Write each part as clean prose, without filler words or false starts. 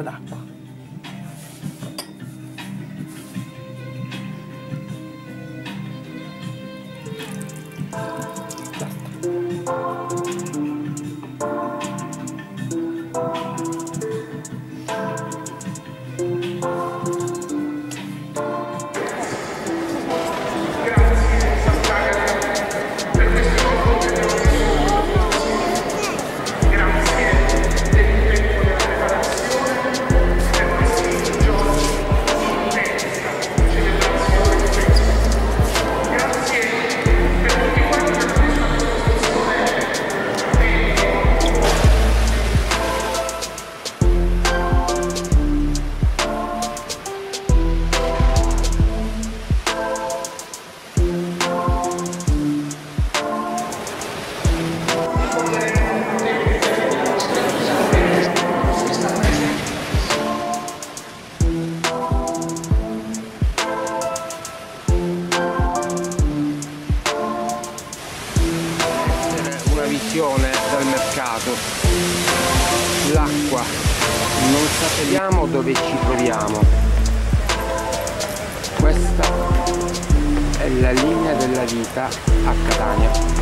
po' d'acqua. Dal mercato, l'acqua, non sappiamo dove ci troviamo. Questa è la linea della vita a Catania.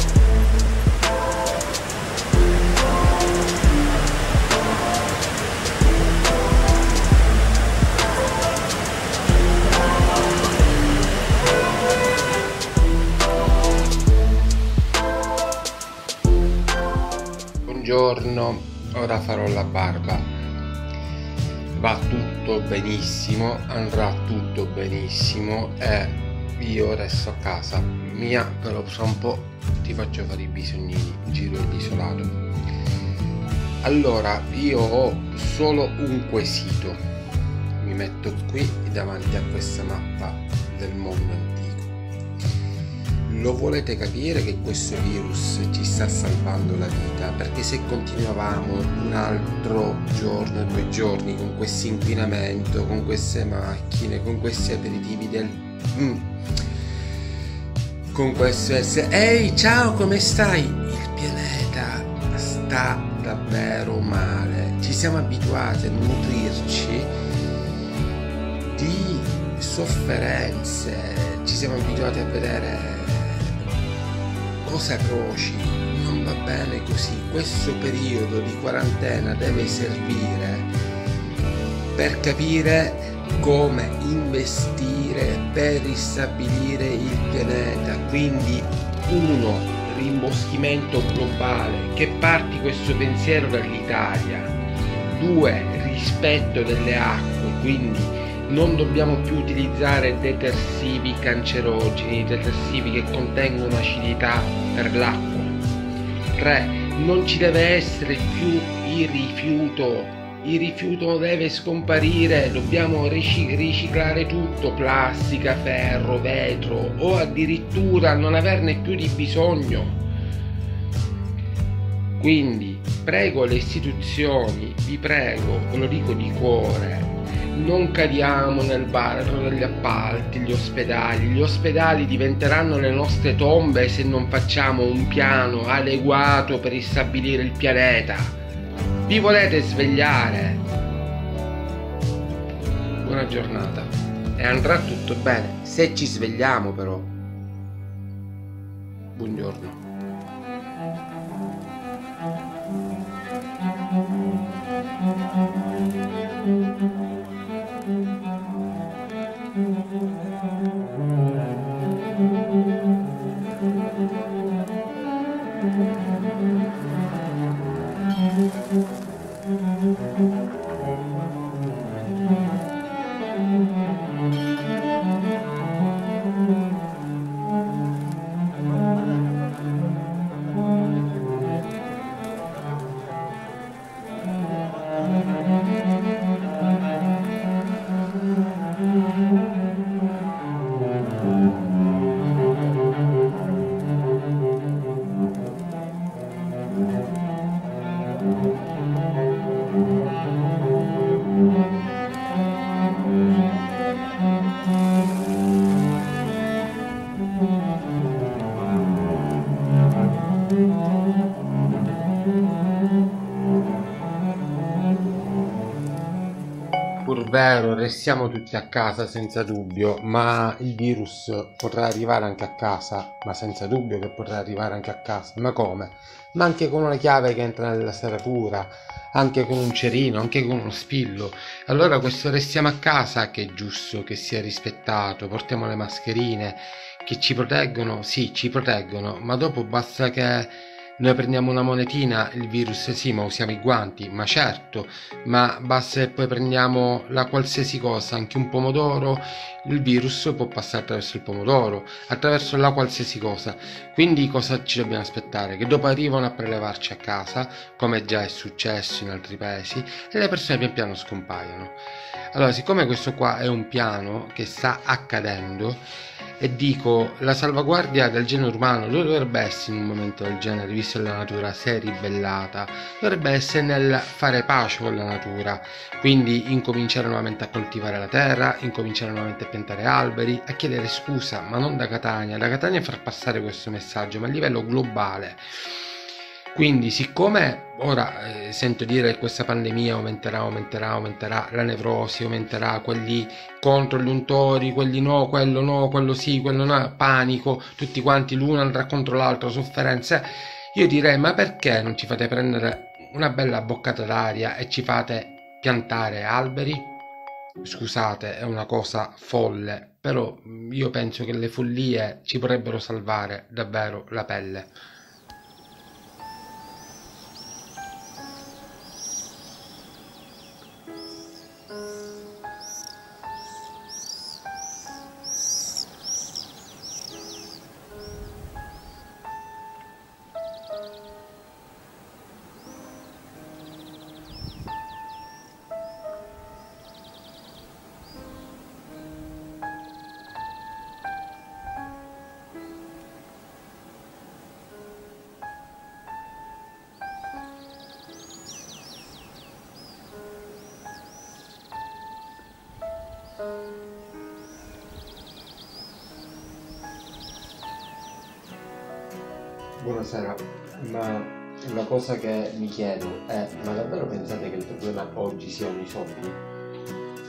Buongiorno, ora farò la barba. Va tutto benissimo, andrà tutto benissimo e io resto a casa mia, però fra un po' ti faccio fare i bisognini, giro l'isolato. Allora, io ho solo un quesito. Mi metto qui davanti a questa mappa del mondo antico. Lo volete capire che questo virus ci sta salvando la vita? Perché se continuavamo un altro giorno, 2 giorni con questo inquinamento, con queste macchine, con questi aperitivi del... con questo essere... Ehi, ciao, come stai? Il pianeta sta davvero male. Ci siamo abituati a nutrirci di sofferenze, ci siamo abituati a vedere cose atroci, non va bene così. Questo periodo di quarantena deve servire per capire come investire per ristabilire il pianeta, quindi uno, rimboschimento globale, che parti questo pensiero dall'Italia, 2, rispetto delle acque, quindi non dobbiamo più utilizzare detersivi cancerogeni, detersivi che contengono acidità per l'acqua. 3. Non ci deve essere più il rifiuto deve scomparire, dobbiamo riciclare tutto, plastica, ferro, vetro o addirittura non averne più di bisogno. Quindi prego le istituzioni, vi prego, ve lo dico di cuore, non cadiamo nel baratro degli appalti, gli ospedali. Gli ospedali diventeranno le nostre tombe se non facciamo un piano adeguato per ristabilire il pianeta. Vi volete svegliare? Buona giornata e andrà tutto bene, se ci svegliamo però. Buongiorno. vero, restiamo tutti a casa senza dubbio, ma il virus potrà arrivare anche a casa, ma senza dubbio che potrà arrivare anche a casa, ma come? Ma anche con una chiave che entra nella serratura, anche con un cerino, anche con uno spillo. Allora questo restiamo a casa, che è giusto che sia rispettato, portiamo le mascherine, che ci proteggono, sì, ci proteggono, ma dopo basta che... Noi prendiamo una monetina, il virus sì, ma usiamo i guanti, ma certo, ma basta che poi prendiamo la qualsiasi cosa, anche un pomodoro, il virus può passare attraverso il pomodoro, attraverso la qualsiasi cosa. Quindi cosa ci dobbiamo aspettare? Che dopo arrivano a prelevarci a casa, come già è successo in altri paesi, e le persone pian piano scompaiono. Allora, siccome questo qua è un piano che sta accadendo, e dico, la salvaguardia del genere umano dove dovrebbe essere in un momento del genere, visto che la natura si è ribellata? Dovrebbe essere nel fare pace con la natura, quindi incominciare nuovamente a coltivare la terra, incominciare nuovamente a piantare alberi, a chiedere scusa, ma non da Catania. Da Catania far passare questo messaggio, ma a livello globale. Quindi siccome ora sento dire che questa pandemia aumenterà, la nevrosi aumenterà, quelli contro gli untori, quelli no, quello sì, quello no, panico, tutti quanti l'uno andrà contro l'altro, sofferenze, io direi ma perché non ci fate prendere una bella boccata d'aria e ci fate piantare alberi? Scusate, è una cosa folle, però io penso che le follie ci potrebbero salvare davvero la pelle. Buonasera, ma la cosa che mi chiedo è, ma davvero pensate che il problema oggi siano i soldi?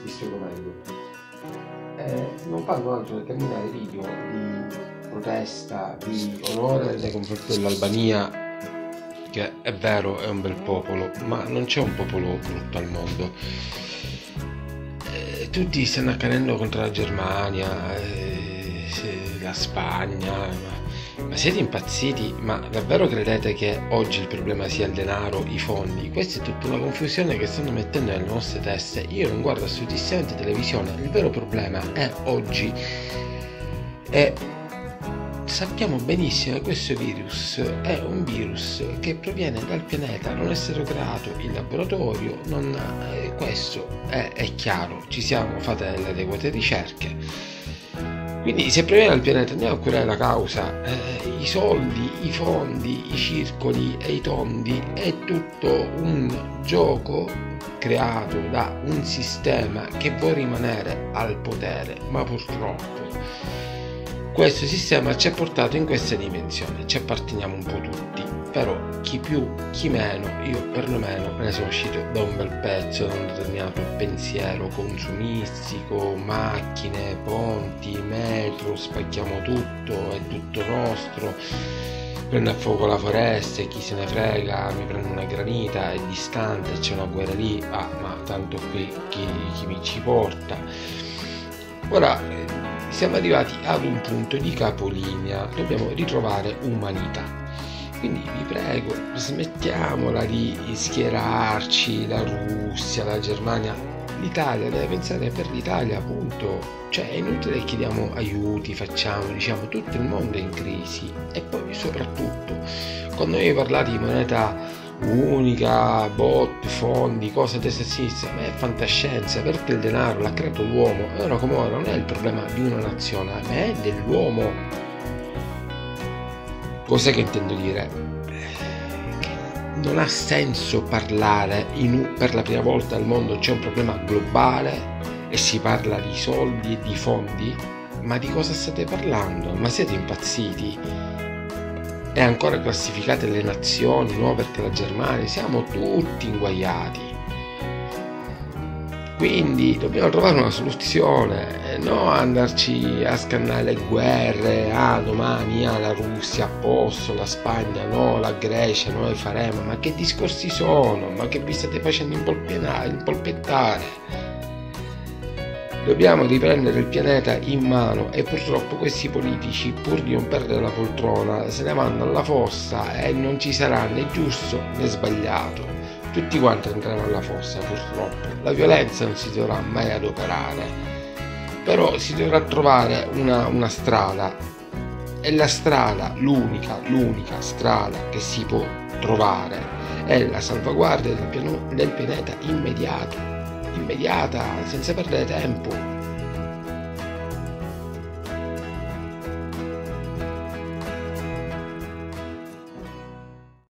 Visto com'è? Non fanno altro che terminare video di protesta, di onore nei confronti dell'Albania, che è vero, è un bel popolo, ma non c'è un popolo brutto al mondo. Tutti stanno accanendo contro la Germania, la Spagna... Ma siete impazziti? Ma davvero credete che oggi il problema sia il denaro, i fondi? Questa è tutta una confusione che stanno mettendo nelle nostre teste. Io non guardo assolutamente televisione, il vero problema è oggi. E sappiamo benissimo che questo virus è un virus che proviene dal pianeta, non è stato creato in laboratorio, non... questo è chiaro, ci siamo fatte le adeguate ricerche. Quindi se proviene dal pianeta andiamo a curare la causa, i soldi, i fondi, i circoli e i tondi è tutto un gioco creato da un sistema che vuole rimanere al potere, ma purtroppo questo sistema ci ha portato in questa dimensione, ci apparteniamo un po' tutti, però chi più chi meno, io perlomeno me ne sono uscito da un bel pezzo, da un determinato pensiero consumistico, macchine, ponti, metro, spacchiamo tutto, è tutto nostro, prende a fuoco la foresta e chi se ne frega, mi prendo una granita, è distante, c'è una guerra lì, ah ma tanto qui chi mi ci porta. Ora siamo arrivati ad un punto di capolinea, dobbiamo ritrovare umanità. Quindi vi prego, smettiamola di schierarci, la Russia, la Germania, l'Italia, deve pensare per l'Italia, appunto. Cioè è inutile che chiediamo aiuti, facciamo, diciamo, tutto il mondo è in crisi. E poi soprattutto, quando io parlate di moneta unica, bot, fondi, cose a destra e a sinistra, ma è fantascienza, perché il denaro l'ha creato l'uomo, e ora come ora non è il problema di una nazione, ma è dell'uomo. Cos'è che intendo dire? Che non ha senso parlare per la prima volta al mondo c'è un problema globale e si parla di soldi e di fondi, ma di cosa state parlando? Ma siete impazziti? E ancora classificate le nazioni, no? Perché la Germania, siamo tutti inguaiati. Quindi dobbiamo trovare una soluzione, non andarci a scannare le guerre, ah domani ah, la Russia a posto, la Spagna no, la Grecia noi faremo, ma che discorsi sono, ma che vi state facendo impolpettare? Dobbiamo riprendere il pianeta in mano e purtroppo questi politici, pur di non perdere la poltrona, se ne vanno alla fossa e non ci sarà né giusto né sbagliato. Tutti quanti andranno alla fossa purtroppo. La violenza non si dovrà mai adoperare, però si dovrà trovare una strada. E la strada, l'unica strada che si può trovare è la salvaguardia del pianeta immediata, senza perdere tempo.